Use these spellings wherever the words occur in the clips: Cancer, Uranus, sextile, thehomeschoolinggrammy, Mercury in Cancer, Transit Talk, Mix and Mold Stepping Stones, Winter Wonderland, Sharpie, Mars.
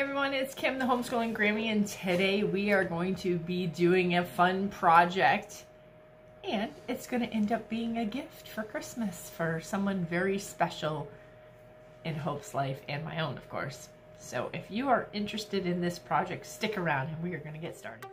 Hey everyone, it's Kim, the Homeschooling Grammy, and today we are going to be doing a fun project, and it's going to end up being a gift for Christmas for someone very special in Hope's life and my own, of course. So if you are interested in this project, stick around and we are going to get started.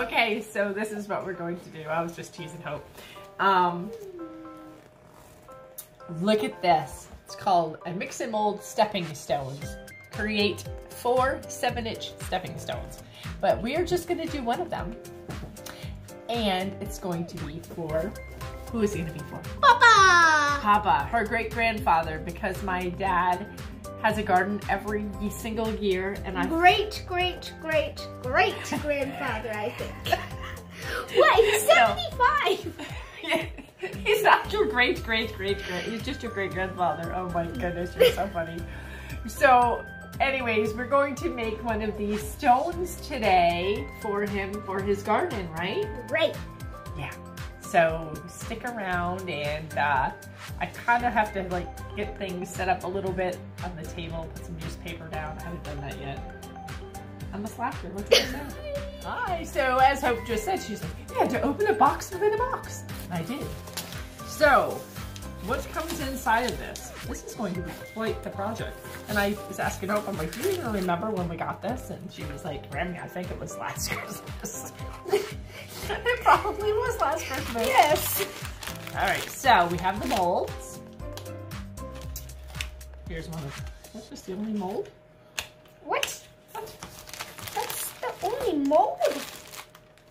Okay, so this is what we're going to do. I was just teasing Hope. Look at this. It's called a Mix and Mold Stepping Stones. Create 4 7-inch stepping stones. But we are just going to do one of them. And it's going to be for, who is it going to be for? Papa! Papa, her great-grandfather, because my dad has a garden every single year, and I great-great-great-great-grandfather, I think. What? He's 75! Yeah. He's not your great-great-great-great. He's just your great-grandfather. Oh my goodness, you're so funny. So, anyways, we're going to make one of these stones today for him, for his garden, right? Right. Yeah. So stick around, and I kind of have to like get things set up a little bit on the table, put some newspaper down. I haven't done that yet. I'm a slacker, look at that. Hi, so as Hope just said, she's like, you had to open a box within a box. I did. So what comes inside of this? This is going to be quite the project. And I was asking Hope, I'm like, do you even remember when we got this? And she was like, Grammy, I think it was last Christmas. It probably was last Christmas. Yes. All right, so we have the molds. Here's one of them. That's just the only mold. What? What? That's the only mold?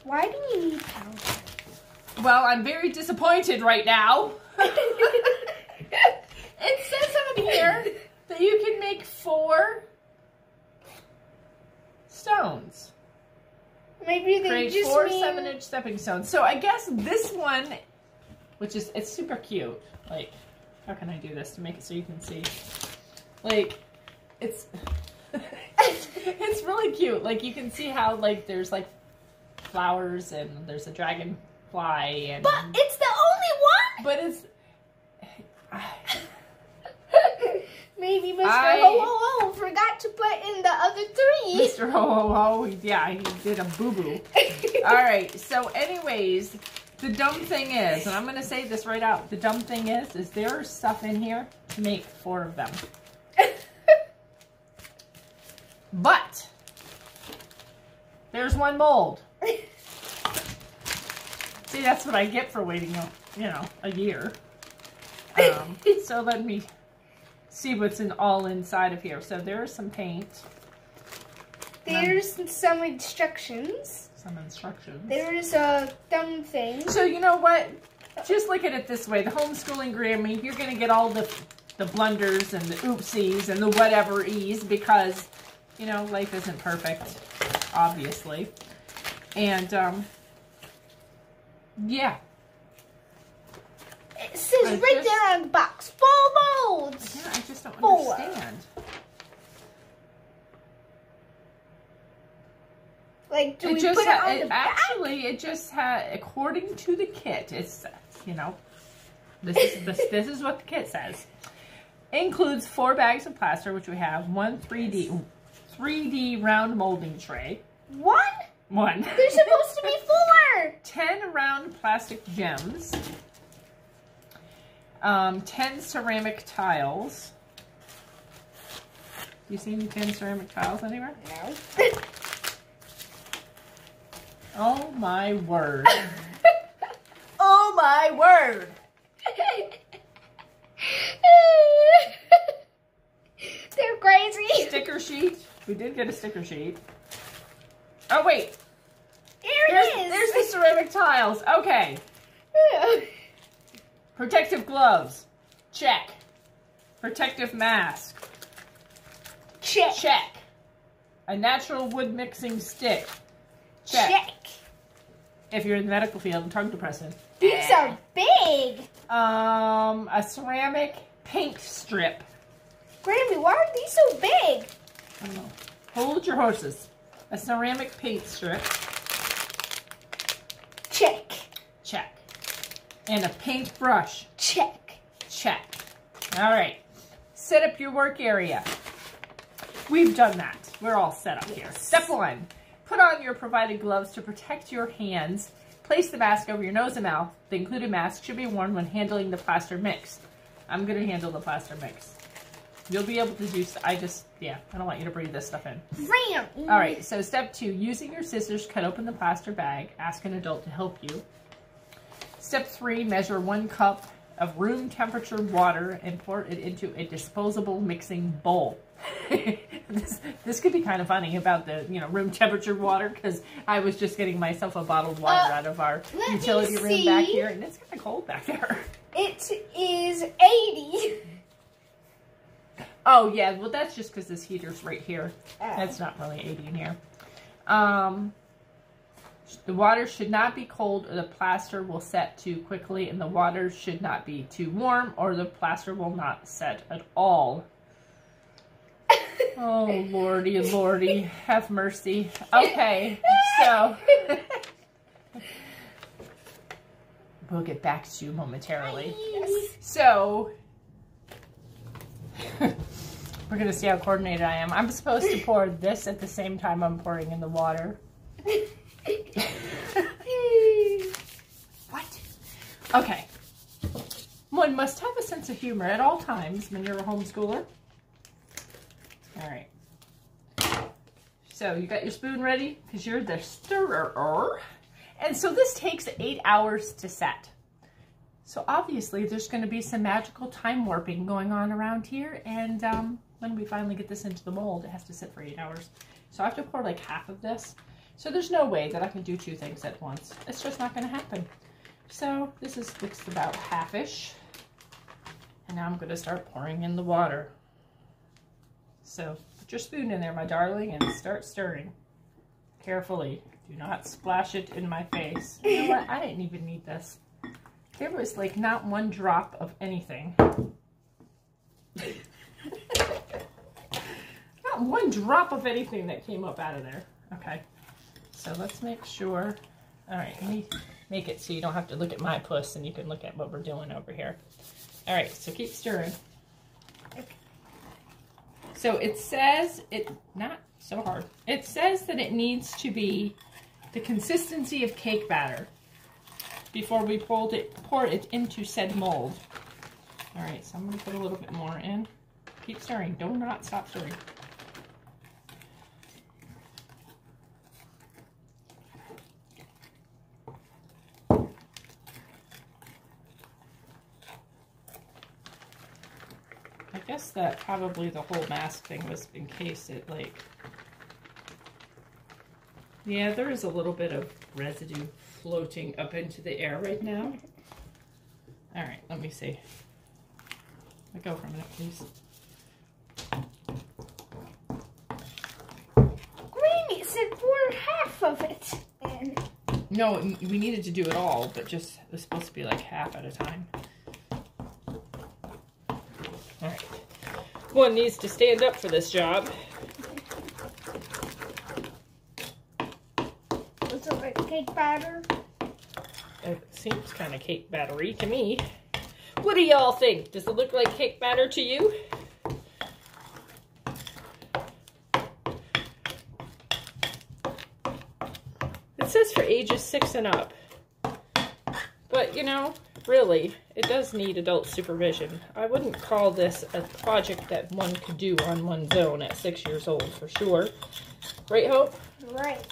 Why do you need powder? Well, I'm very disappointed right now. It says on here that you can make 4 stones. Maybe they create just 4 7-inch stepping stones. So I guess this one, which is, it's super cute. Like, how can I do this to make it so you can see? Like, it's, it's really cute. Like, you can see how, like, there's, like, flowers and there's a dragonfly and... But it's the only one? But it's... Maybe Mr. Ho-Ho-Ho forgot to put in the other 3. Mr. Ho-Ho-Ho, yeah, he did a boo-boo. All right, so anyways, the dumb thing is, and I'm going to say this right out, the dumb thing is there's stuff in here to make 4 of them. But there's one mold. See, that's what I get for waiting, you know, a year. So let me... see what's all inside of here. So there's some paint. There's some instructions. Some instructions. There's a dumb thing. So you know what? Just look at it this way. The Homeschooling Grammy, you're going to get all the blunders and the oopsies and the whatever-ies because, you know, life isn't perfect, obviously. And, yeah. It says right there on the box. 4 molds. Yeah, I just don't understand. Like, do we put it on the back? Actually, it just had, according to the kit, it says, you know, this is what the kit says. Includes 4 bags of plaster, which we have, one 3D round molding tray. One. There's supposed to be 4. 10 round plastic gems. 10 ceramic tiles. You seen 10 ceramic tiles anywhere? No. Oh my word. Oh my word. They're crazy. Sticker sheet. We did get a sticker sheet. Oh wait. There it is. There's the ceramic tiles. Okay. Protective gloves, check. Protective mask, check. Check. A natural wood mixing stick, check. Check. If you're in the medical field, tongue depressant. These are big. A ceramic paint strip. Grammy, why are these so big? I don't know. Hold your horses. A ceramic paint strip. Check. Check. And a paintbrush. Check. Check. All right. Set up your work area. We've done that. We're all set up here. Step one. Put on your provided gloves to protect your hands. Place the mask over your nose and mouth. The included mask should be worn when handling the plaster mix. I'm going to handle the plaster mix. You'll be able to do so. I don't want you to breathe this stuff in. All right, so step two, using your scissors, cut open the plaster bag. Ask an adult to help you. Step three, measure 1 cup of room temperature water and pour it into a disposable mixing bowl. This could be kind of funny about the, you know, room temperature water, because I was just getting myself a bottled water out of our utility room back here, and it's kind of cold back there. It is 80. Oh, yeah. Well, that's just because this heater's right here. That's not really 80 in here. The water should not be cold or the plaster will set too quickly, and the water should not be too warm or the plaster will not set at all. Oh, Lordy, Lordy. Have mercy. Okay. So, we'll get back to you momentarily. Yes. So, we're going to see how coordinated I am. I'm supposed to pour this at the same time I'm pouring in the water. What? Okay. One must have a sense of humor at all times when you're a homeschooler. All right. So you got your spoon ready because you're the stirrer. And so this takes 8 hours to set. So obviously there's going to be some magical time warping going on around here. And when we finally get this into the mold, it has to sit for 8 hours. So I have to pour like half of this. So there's no way that I can do 2 things at once. It's just not going to happen. So this is mixed about half-ish. And now I'm going to start pouring in the water. So put your spoon in there, my darling, and start stirring carefully. Do not splash it in my face. You know what? I didn't even need this. There was like not 1 drop of anything. Not 1 drop of anything that came up out of there. Okay. So let's make sure. All right, let me make it so you don't have to look at my puss and you can look at what we're doing over here. All right, so keep stirring. So it says, it not so hard, it says that it needs to be the consistency of cake batter before we pour it into said mold. All right, so I'm going to put a little bit more in. Keep stirring. Do not stop stirring. I guess that probably the whole mask thing was in case it like, yeah, there is a little bit of residue floating up into the air right now. All right, let me see. Let go for a minute, please. Granny said pour half of it in. No, we needed to do it all, but just it was supposed to be like half at a time. All right. One needs to stand up for this job. Was it like cake batter? It seems kind of cake battery to me. What do y'all think? Does it look like cake batter to you? It says for ages 6 and up. But, you know, really, it does need adult supervision. I wouldn't call this a project that one could do on one's own at 6 years old, for sure. Right, Hope? Right.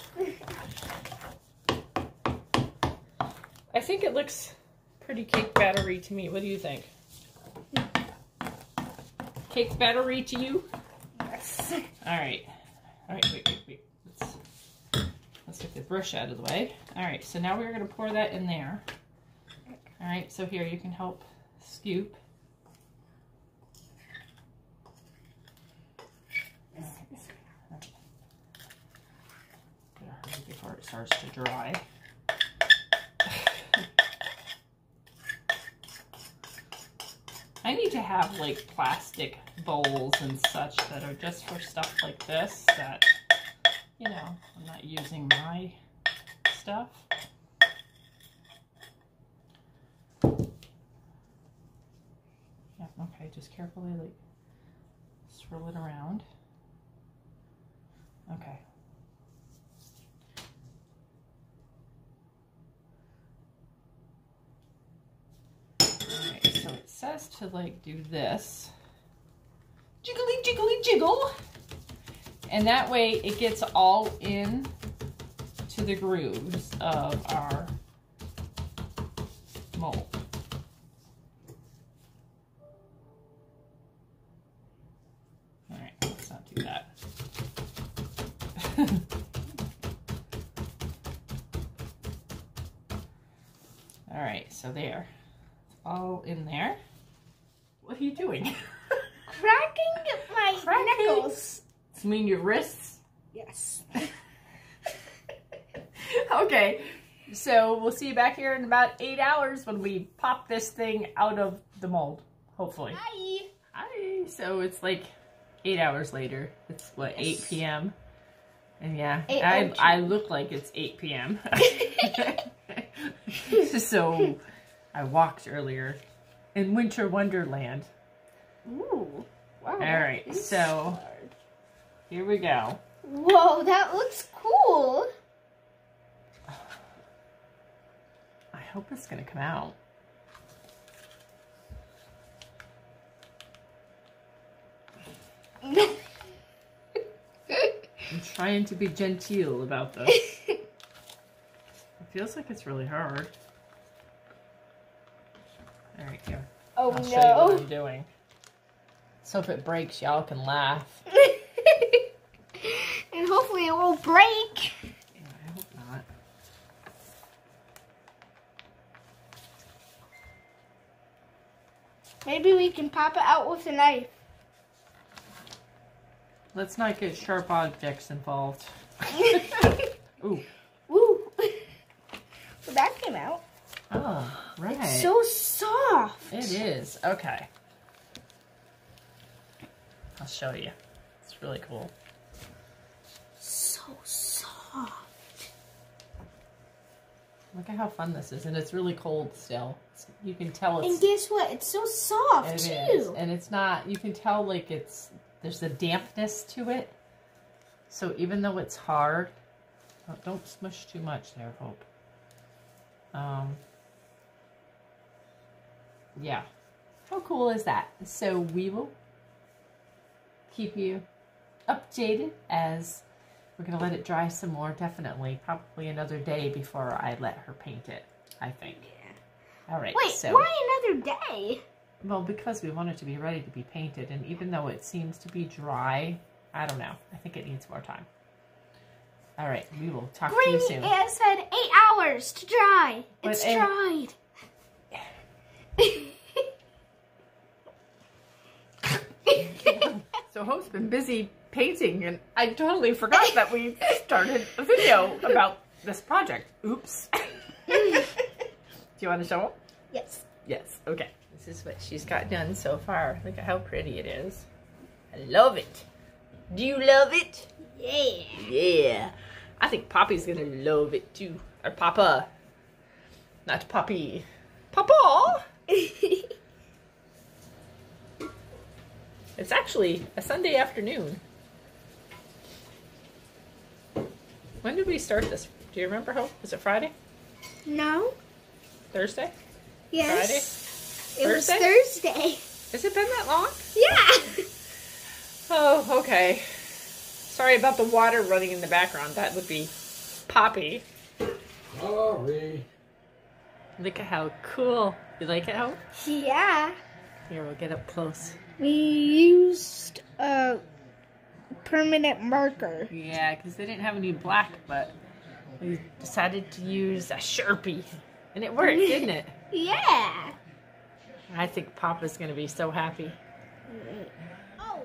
I think it looks pretty cake battery to me. What do you think? Cake battery to you? Yes. All right. All right, wait. Let's take the brush out of the way. All right, so now we're going to pour that in there. All right, so here you can help scoop. Right. Better hurry before it starts to dry. I need to have like plastic bowls and such that are just for stuff like this, that, you know, I'm not using my stuff. Yeah, okay, just carefully like swirl it around. Okay. Says to like do this jiggly jiggly jiggle, and that way it gets all in to the grooves of our mold. All right, let's not do that. All right, so there, it's all in there. What are you doing? Cracking my knuckles. Does you mean your wrists? Yes. Okay, so we'll see you back here in about 8 hours when we pop this thing out of the mold, hopefully. Hi. Hi. So it's like 8 hours later. It's what, yes. 8 p.m.? And yeah, I look like it's 8 p.m. So I walked earlier. In Winter Wonderland. Ooh. Wow. All right, so here we go. Whoa, that looks cool. I hope it's going to come out. I'm trying to be genteel about this. It feels like it's really hard. All right, here. Oh, I'll show you what I'm doing. So if it breaks, y'all can laugh. And hopefully it won't break. Yeah, I hope not. Maybe we can pop it out with a knife. Let's not get sharp objects involved. Ooh. Ooh. Well, that came out. Oh, right. It's so soft. It is. Okay. I'll show you. It's really cool. So soft. Look at how fun this is. And it's really cold still. You can tell it's... And guess what? It's so soft, too. It is. And it's not... You can tell, like, it's... There's a dampness to it. So even though it's hard... Oh, don't smush too much there, Hope. Yeah. How cool is that? So we will keep you updated as we're going to let it dry some more, definitely. Probably another day before I let her paint it, I think. Yeah. All right. Wait, so, why another day? Well, because we want it to be ready to be painted. And even though it seems to be dry, I don't know. I think it needs more time. All right. We will talk to you soon. It said 8 hours to dry. But it's dried. So Hope's been busy painting, and I totally forgot that we started a video about this project. Oops. Do you want to show them? Yes. Yes. Okay. This is what she's got done so far. Look at how pretty it is. I love it. Do you love it? Yeah. Yeah. I think Poppy's gonna love it too. Or Papa. Not Poppy. Papa! It's actually a Sunday afternoon. When did we start this? Do you remember, Hope? Was it Friday? No. Thursday? Yes. Friday? It was Thursday. Has it been that long? Yeah. Oh, okay. Sorry about the water running in the background. That would be Poppy. Sorry. Look at how cool. You like it, Hope? Yeah. Here, we'll get up close. We used a permanent marker. Yeah, because they didn't have any black, but we decided to use a Sharpie. And it worked, didn't it? Yeah. I think Papa's going to be so happy. Oh.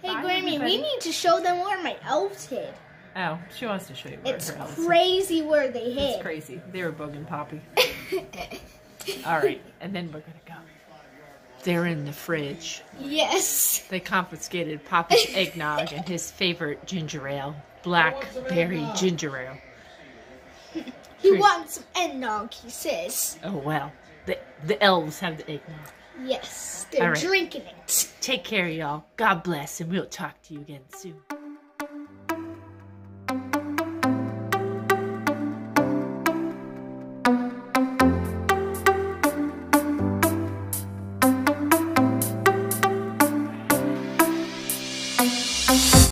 Hey, bye, Grammy, everybody. We need to show them where my elves hid. Oh, she wants to show you where her elves hid. It's crazy where they hid. It's crazy. They were bugging Poppy. All right, and then we're going to go. They're in the fridge. Yes. They confiscated Papa's eggnog and his favorite ginger ale, blackberry ginger ale. He wants some eggnog, he says. Oh, well. The elves have the eggnog. Yes, they're drinking it. Take care, y'all. God bless, and we'll talk to you again soon.